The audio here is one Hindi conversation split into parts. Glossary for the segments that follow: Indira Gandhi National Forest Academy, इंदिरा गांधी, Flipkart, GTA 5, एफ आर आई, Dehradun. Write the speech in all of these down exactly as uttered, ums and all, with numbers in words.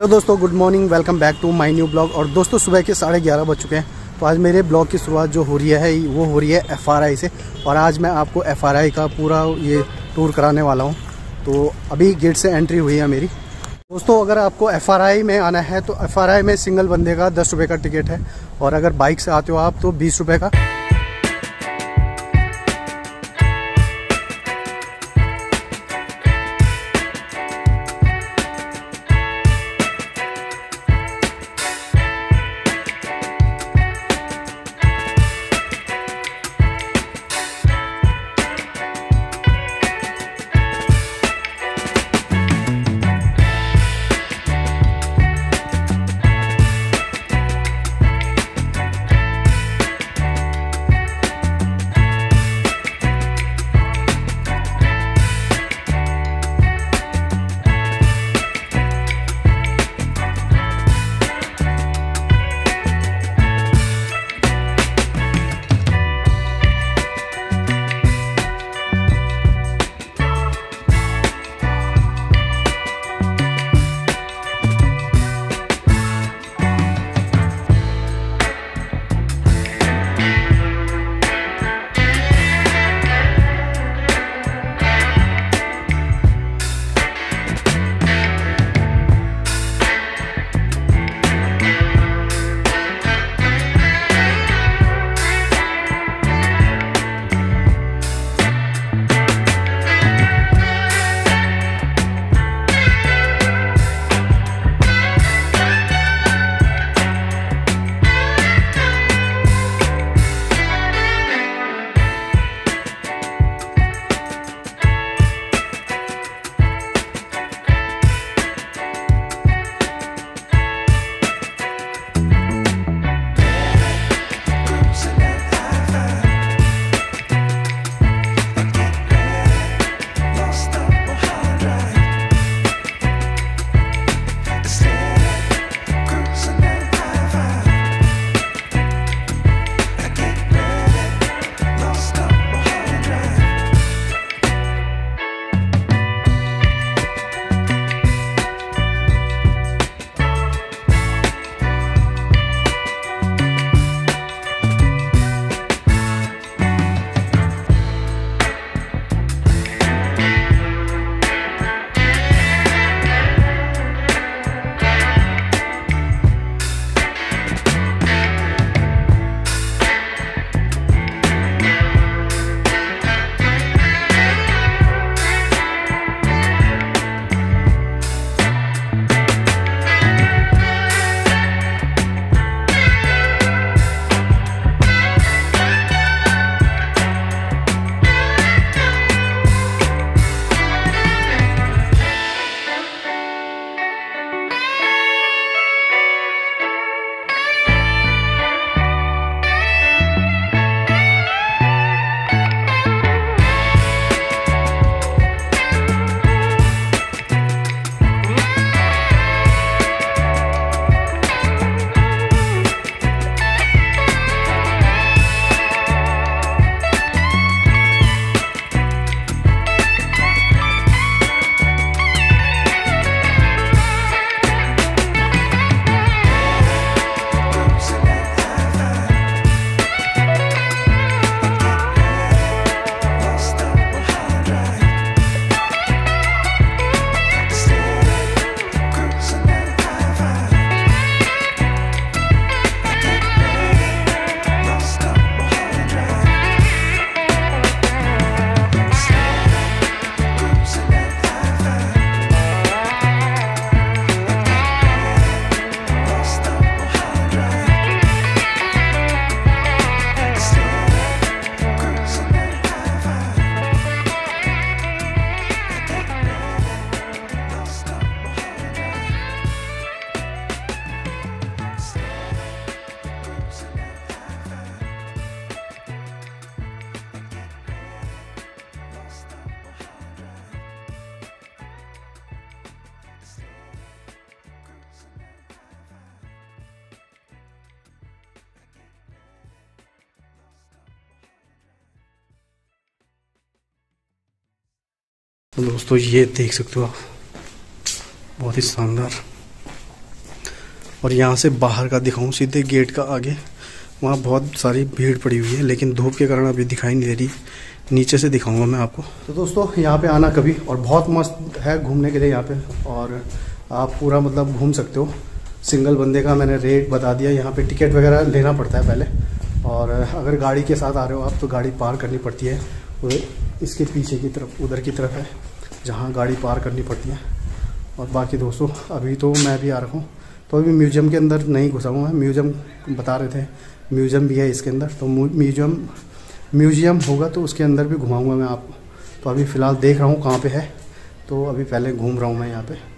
तो दोस्तों good morning, welcome back to my new blog. और दोस्तों सुबह के साढ़े ग्यारह बज चुके हैं, तो आज मेरे ब्लॉग की शुरुआत जो हो रही है वो हो रही है एफ आर आई से। और आज मैं आपको एफ आर आई का पूरा ये टूर कराने वाला हूँ। तो अभी गेट से एंट्री हुई है मेरी। दोस्तों अगर आपको एफ आर आई में आना है तो एफ आर आई में सिंगल बंदे का दस रुपये का टिकट है, और अगर बाइक से आते हो आप तो बीस रुपये का। दोस्तों ये देख सकते हो आप, बहुत ही शानदार और यहाँ से बाहर का दिखाऊँ सीधे गेट का आगे, वहाँ बहुत सारी भीड़ पड़ी हुई है, लेकिन धूप के कारण अभी दिखाई नहीं दे रही। नीचे से दिखाऊंगा मैं आपको। तो दोस्तों यहाँ पे आना कभी, और बहुत मस्त है घूमने के लिए यहाँ पे, और आप पूरा मतलब घूम सकते हो। सिंगल बंदे का मैंने रेट बता दिया। यहाँ पे टिकट वगैरह लेना पड़ता है पहले, और अगर गाड़ी के साथ आ रहे हो आप तो गाड़ी पार करनी पड़ती है, इसके पीछे की तरफ उधर की तरफ है जहाँ गाड़ी पार करनी पड़ती है। और बाकी दोस्तों अभी तो मैं भी आ रहा हूँ, तो अभी म्यूज़ियम के अंदर नहीं घुसा हुआ है। म्यूज़ियम बता रहे थे, म्यूज़ियम भी है इसके अंदर, तो म्यूज़ियम म्यूज़ियम होगा तो उसके अंदर भी घुमाऊंगा मैं आपको। तो अभी फ़िलहाल देख रहा हूँ कहाँ पे है, तो अभी पहले घूम रहा हूँ मैं यहाँ पे।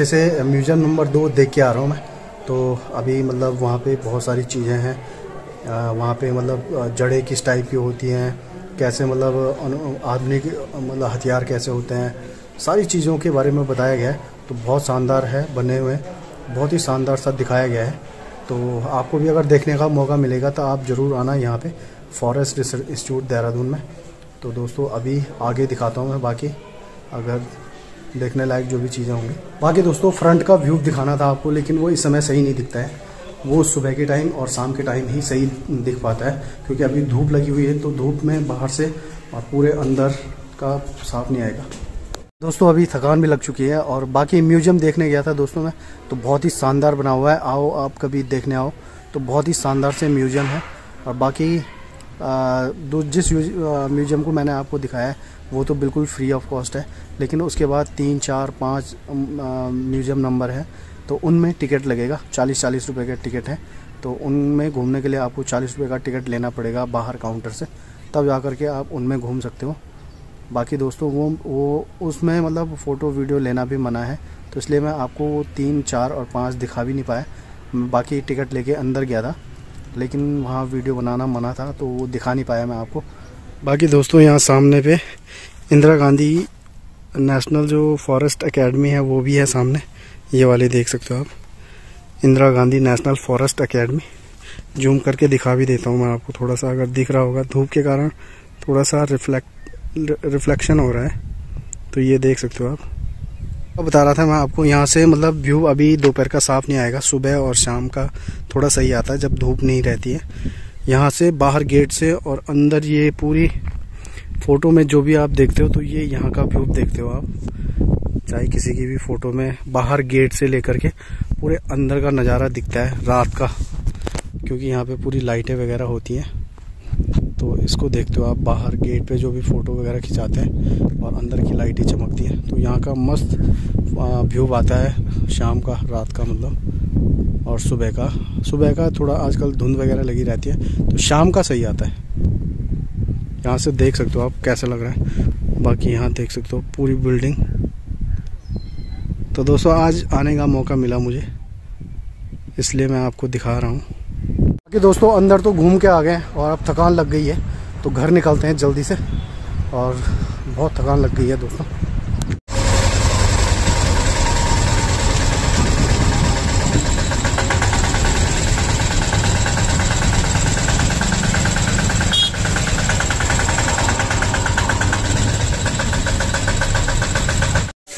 अच्छे से म्यूज़ियम नंबर दो देख के आ रहा हूँ मैं। तो अभी मतलब वहाँ पे बहुत सारी चीज़ें हैं, वहाँ पे मतलब जड़ें किस टाइप की होती हैं, कैसे मतलब आधुनिक मतलब हथियार कैसे होते हैं, सारी चीज़ों के बारे में बताया गया है। तो बहुत शानदार है, बने हुए बहुत ही शानदार सा दिखाया गया है। तो आपको भी अगर देखने का मौका मिलेगा तो आप ज़रूर आना यहाँ पे फॉरेस्ट रिसर्च इंस्टीट्यूट देहरादून में। तो दोस्तों अभी आगे दिखाता हूँ मैं बाकी अगर देखने लायक जो भी चीज़ें होंगी। बाकी दोस्तों फ्रंट का व्यू दिखाना था आपको, लेकिन वो इस समय सही नहीं दिखता है, वो सुबह के टाइम और शाम के टाइम ही सही दिख पाता है, क्योंकि अभी धूप लगी हुई है। तो धूप में बाहर से और पूरे अंदर का साफ नहीं आएगा। दोस्तों अभी थकान भी लग चुकी है और बाकी म्यूजियम देखने गया था दोस्तों मैं, तो बहुत ही शानदार बना हुआ है। आओ आप कभी देखने आओ तो बहुत ही शानदार से म्यूजियम है। और बाकी दो जिस म्यूजियम को मैंने आपको दिखाया है वो तो बिल्कुल फ्री ऑफ कॉस्ट है, लेकिन उसके बाद तीन चार पाँच म्यूजियम नंबर है तो उनमें टिकट लगेगा। चालीस चालीस रुपए का टिकट है, तो उनमें घूमने के लिए आपको चालीस रुपए का टिकट लेना पड़ेगा बाहर काउंटर से, तब जा कर के आप उनमें घूम सकते हो। बाकी दोस्तों वो वो उसमें मतलब फ़ोटो वीडियो लेना भी मना है, तो इसलिए मैं आपको वो तीन चार और पाँच दिखा भी नहीं पाया। बाकी टिकट लेके अंदर गया था, लेकिन वहाँ वीडियो बनाना मना था तो वो दिखा नहीं पाया मैं आपको। बाकी दोस्तों यहाँ सामने पे इंदिरा गांधी नेशनल जो फॉरेस्ट एकेडमी है वो भी है सामने, ये वाले देख सकते हो आप, इंदिरा गांधी national forest academy. Zoom करके दिखा भी देता हूँ मैं आपको थोड़ा सा, अगर दिख रहा होगा, धूप के कारण थोड़ा सा रिफ्लेक्ट रिफ्लेक्शन हो रहा है, तो ये देख सकते हो आप। अब बता रहा था मैं आपको यहाँ से मतलब व्यू अभी दोपहर का साफ नहीं आएगा, सुबह और शाम का थोड़ा सही आता है जब धूप नहीं रहती है। यहाँ से बाहर गेट से और अंदर ये पूरी फ़ोटो में जो भी आप देखते हो तो ये यहाँ का व्यू देखते हो आप, चाहे किसी की भी फ़ोटो में बाहर गेट से लेकर के पूरे अंदर का नज़ारा दिखता है रात का, क्योंकि यहाँ पे पूरी लाइटें वगैरह होती हैं। तो इसको देखते हो आप, बाहर गेट पे जो भी फ़ोटो वगैरह खिंचाते हैं और अंदर की लाइटें चमकती हैं, तो यहाँ का मस्त व्यू आता है शाम का, रात का मतलब, और सुबह का सुबह का थोड़ा आजकल धुंध वगैरह लगी रहती है, तो शाम का सही आता है। यहाँ से देख सकते हो आप कैसा लग रहा है। बाकी यहाँ देख सकते हो पूरी बिल्डिंग। तो दोस्तों आज आने का मौका मिला मुझे, इसलिए मैं आपको दिखा रहा हूँ। बाकी दोस्तों अंदर तो घूम के आ गए और अब थकान लग गई है, तो घर निकलते हैं जल्दी से, और बहुत थकान लग गई है दोस्तों।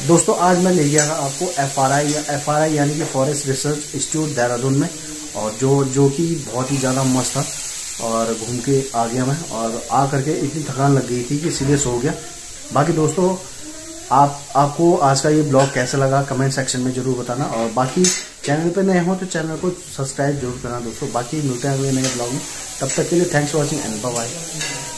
दोस्तों आज मैं ले गया था आपको एफ आर आई या एफ आर आई यानी कि फॉरेस्ट रिसर्च इंस्टीट्यूट देहरादून में, और जो जो कि बहुत ही ज़्यादा मस्त था, और घूम के आ गया मैं, और आ करके इतनी थकान लग गई थी कि सीधे सो गया। बाकी दोस्तों आप आपको आज का ये ब्लॉग कैसा लगा कमेंट सेक्शन में ज़रूर बताना, और बाकी चैनल पे नए हो तो चैनल को सब्सक्राइब जरूर करना दोस्तों। बाकी मिलते हैं अगले नए ब्लॉग में, तब तक के लिए thanks for watching and bye bye.